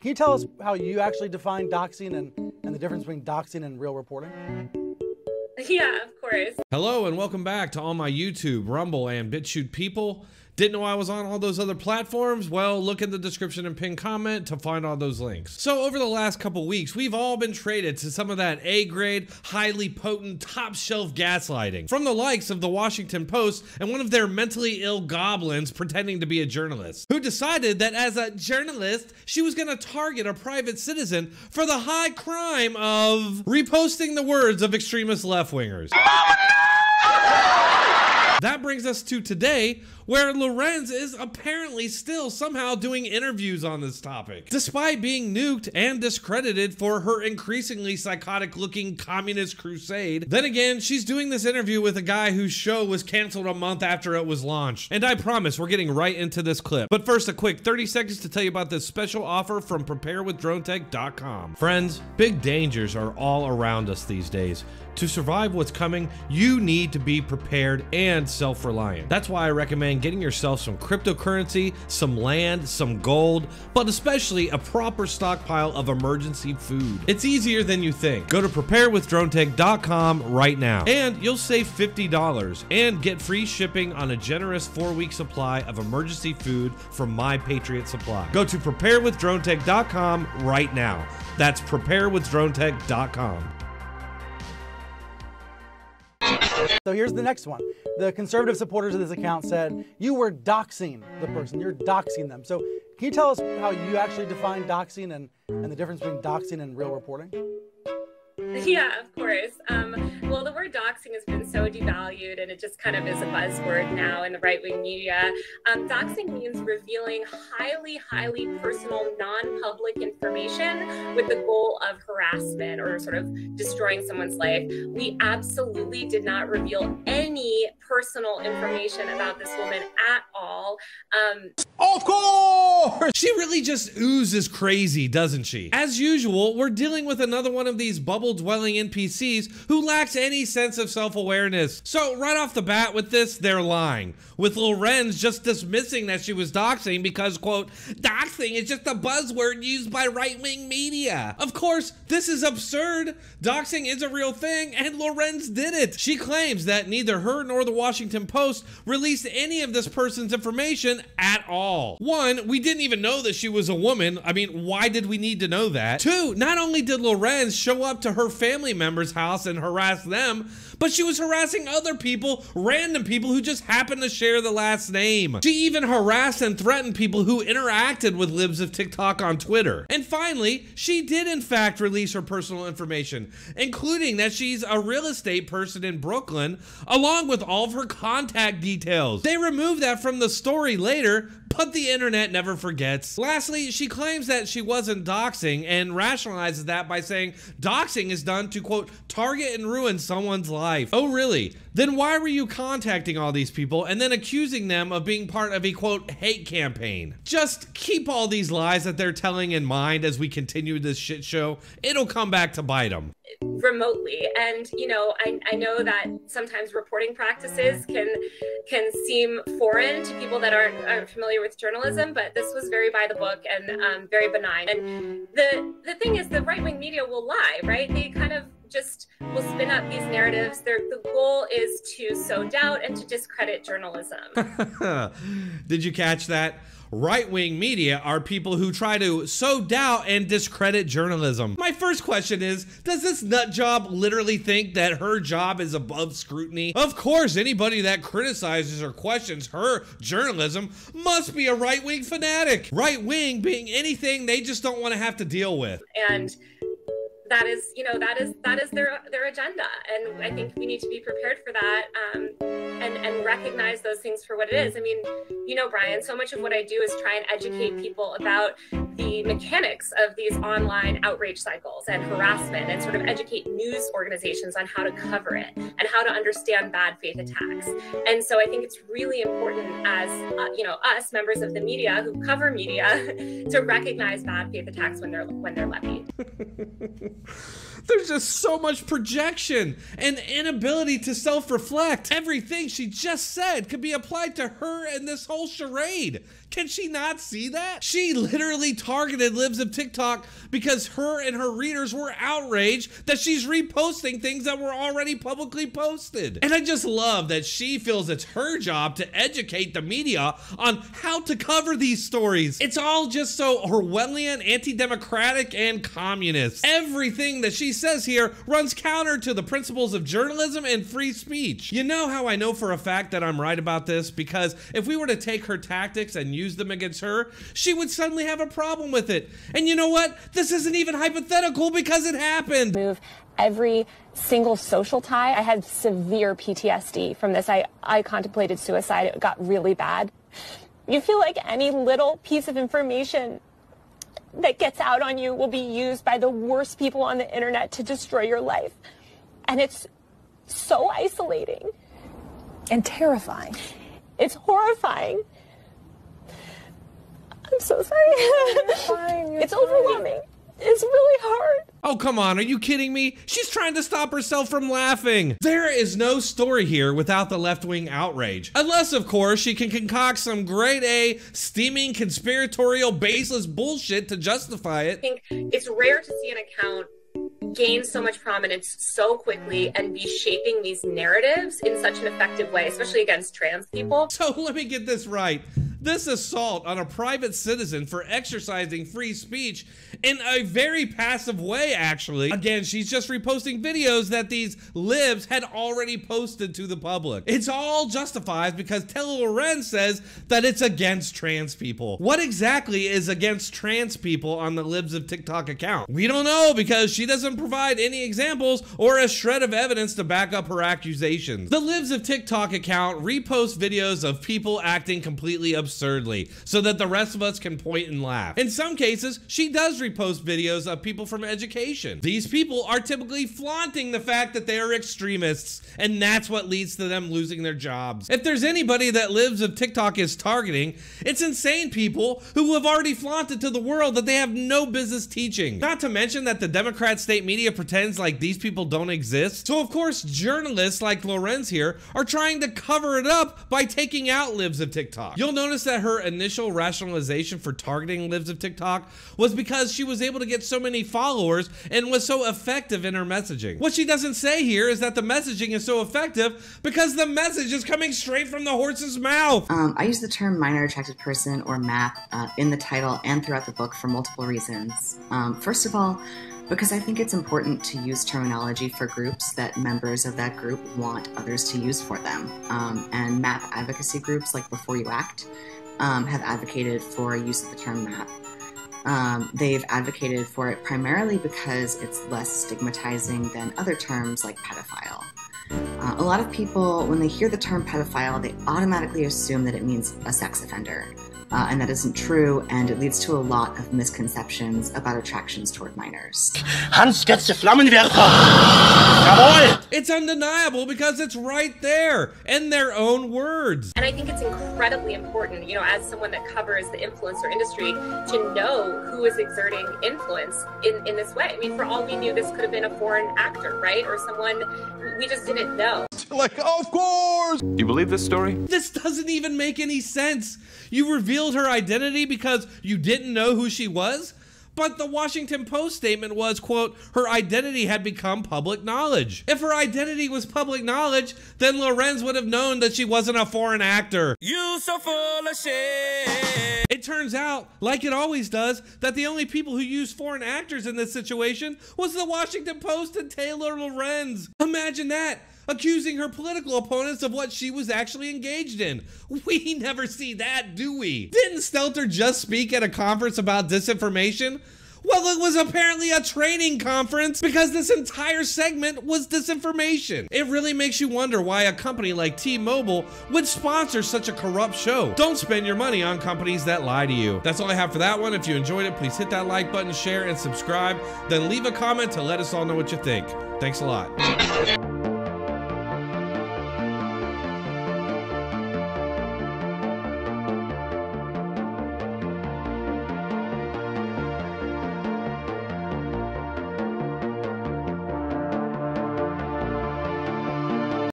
Can you tell us how you actually define doxing and the difference between doxing and real reporting? Yeah, of course. Hello and welcome back to all my YouTube, Rumble, and BitChute people. Didn't know I was on all those other platforms? Well, look in the description and pinned comment to find all those links. So over the last couple weeks, we've all been traded to some of that A-grade, highly potent, top shelf gaslighting from the likes of the Washington Post and one of their mentally ill goblins pretending to be a journalist, who decided that as a journalist, she was gonna target a private citizen for the high crime of reposting the words of extremist left-wingers. That brings us to today, where Lorenz is apparently still somehow doing interviews on this topic, despite being nuked and discredited for her increasingly psychotic-looking communist crusade. Then again, she's doing this interview with a guy whose show was canceled a month after it was launched. And I promise we're getting right into this clip. But first, a quick 30 seconds to tell you about this special offer from preparewithdronetech.com. Friends, big dangers are all around us these days. To survive what's coming, you need to be prepared and self-reliant. That's why I recommend getting yourself some cryptocurrency, some land, some gold, but especially a proper stockpile of emergency food. It's easier than you think. Go to preparewithdronetech.com right now, and you'll save $50 and get free shipping on a generous 4-week supply of emergency food from My Patriot Supply. Go to preparewithdronetech.com right now. That's preparewithdronetech.com. So here's the next one. The conservative supporters of this account said, you were doxing the person, you're doxing them. So can you tell us how you actually define doxing and the difference between doxing and real reporting? Yeah, of course. Well, the word doxing has been so devalued, and it just kind of is a buzzword now in the right-wing media. Doxing means revealing highly, highly personal, non-public information with the goal of harassment or sort of destroying someone's life. We absolutely did not reveal any personal information about this woman at all. Of course! She really just oozes crazy, doesn't she? As usual, we're dealing with another one of these bubble-dwelling NPCs who lacks any sense of self-awareness. So right off the bat with this, they're lying, with Lorenz just dismissing that she was doxing because, quote, doxing is just a buzzword used by right-wing media. Of course, this is absurd. Doxing is a real thing, and Lorenz did it. She claims that neither her nor the Washington Post released any of this person's information at all. One, we didn't even know that she was a woman. I mean, why did we need to know that? Two, not only did Lorenz show up to her family member's house and harass them, but she was harassing other people, random people who just happened to share the last name. She even harassed and threatened people who interacted with Libs of TikTok on Twitter. And finally, she did in fact release her personal information, including that she's a real estate person in Brooklyn, along with all of her contact details. They removed that from the story later, but the internet never forgets. Lastly, she claims that she wasn't doxing and rationalizes that by saying, doxing is done to, quote, target and ruin someone's life. Oh, really? Then why were you contacting all these people and then accusing them of being part of a, quote, hate campaign? Just keep all these lies that they're telling in mind as we continue this shit show. It'll come back to bite them. Remotely. And, you know, I know that sometimes reporting practices can seem foreign to people that aren't familiar with journalism, but this was very by the book and very benign. And the thing is, the right-wing media will lie, right? They kind of just will spin up these narratives. The goal is to sow doubt and to discredit journalism. Did you catch that? Right-wing media are people who try to sow doubt and discredit journalism. My first question is, does this nut job literally think that her job is above scrutiny? Of course, anybody that criticizes or questions her journalism must be a right-wing fanatic. Right-wing being anything they just don't want to have to deal with. And that is, you know, that is their agenda, and I think we need to be prepared for that, and recognize those things for what it is. I mean, you know, Brian, so much of what I do is try and educate people about the mechanics of these online outrage cycles and harassment, and sort of educate news organizations on how to cover it and how to understand bad faith attacks. And so I think it's really important as you know, us members of the media who cover media to recognize bad faith attacks when they're levied. There's just so much projection and inability to self-reflect. Everything she just said could be applied to her and this whole charade. Can she not see that? She literally targeted Libs of TikTok because her and her readers were outraged that she's reposting things that were already publicly posted. And I just love that she feels it's her job to educate the media on how to cover these stories. It's all just so Orwellian, anti-democratic, and communist. Everything that she says here runs counter to the principles of journalism and free speech. You know how I know for a fact that I'm right about this? Because if we were to take her tactics and use them against her, she would suddenly have a problem with it. And you know what? This isn't even hypothetical because it happened. Move every single social tie. I had severe PTSD from this. I contemplated suicide. It got really bad. You feel like any little piece of information that gets out on you will be used by the worst people on the internet to destroy your life. And it's so isolating. And terrifying. It's horrifying. I'm so sorry. You're fine, you're it's overwhelming. Fine. It's really hard. Oh, come on. Are you kidding me? She's trying to stop herself from laughing. There is no story here without the left-wing outrage. Unless, of course, she can concoct some grade A, steaming, conspiratorial, baseless bullshit to justify it. I think it's rare to see an account gain so much prominence so quickly and be shaping these narratives in such an effective way, especially against trans people. So let me get this right. This assault on a private citizen for exercising free speech in a very passive way, actually. Again, she's just reposting videos that these libs had already posted to the public. It's all justified because Taylor Lorenz says that it's against trans people. What exactly is against trans people on the Libs of TikTok account? We don't know because she doesn't provide any examples or a shred of evidence to back up her accusations. The Libs of TikTok account reposts videos of people acting completely absurdly so that the rest of us can point and laugh. In some cases, she does repost videos of people from education. These people are typically flaunting the fact that they are extremists, and that's what leads to them losing their jobs. If there's anybody that Libs of TikTok is targeting, it's insane people who have already flaunted to the world that they have no business teaching. Not to mention that the Democrat state media pretends like these people don't exist. So of course, journalists like Lorenz here are trying to cover it up by taking out Libs of TikTok. You'll notice that her initial rationalization for targeting Libs of TikTok was because she was able to get so many followers and was so effective in her messaging. What she doesn't say here is that the messaging is so effective because the message is coming straight from the horse's mouth. I use the term minor attracted person or MAP in the title and throughout the book for multiple reasons. First of all, because I think it's important to use terminology for groups that members of that group want others to use for them. And MAP advocacy groups like Before You Act have advocated for use of the term MAP. They've advocated for it primarily because it's less stigmatizing than other terms like pedophile. A lot of people, when they hear the term pedophile, they automatically assume that it means a sex offender. And that isn't true, and it leads to a lot of misconceptions about attractions toward minors. It's undeniable because it's right there in their own words. And I think it's incredibly important, you know, as someone that covers the influencer industry, to know who is exerting influence in this way. I mean, for all we knew, this could have been a foreign actor, right? Or someone we just didn't know. Like, oh, of course! Do you believe this story? This doesn't even make any sense. You revealed her identity because you didn't know who she was? But the Washington Post statement was, quote, her identity had become public knowledge. If her identity was public knowledge, then Lorenz would have known that she wasn't a foreign actor. You so full of shit. It turns out, like it always does, that the only people who used foreign actors in this situation was the Washington Post and Taylor Lorenz. Imagine that. Accusing her political opponents of what she was actually engaged in. We never see that, do we? Didn't Stelter just speak at a conference about disinformation? Well, it was apparently a training conference because this entire segment was disinformation. It really makes you wonder why a company like T-Mobile would sponsor such a corrupt show. Don't spend your money on companies that lie to you. That's all I have for that one. If you enjoyed it, please hit that like button, share, and subscribe. Then leave a comment to let us all know what you think. Thanks a lot.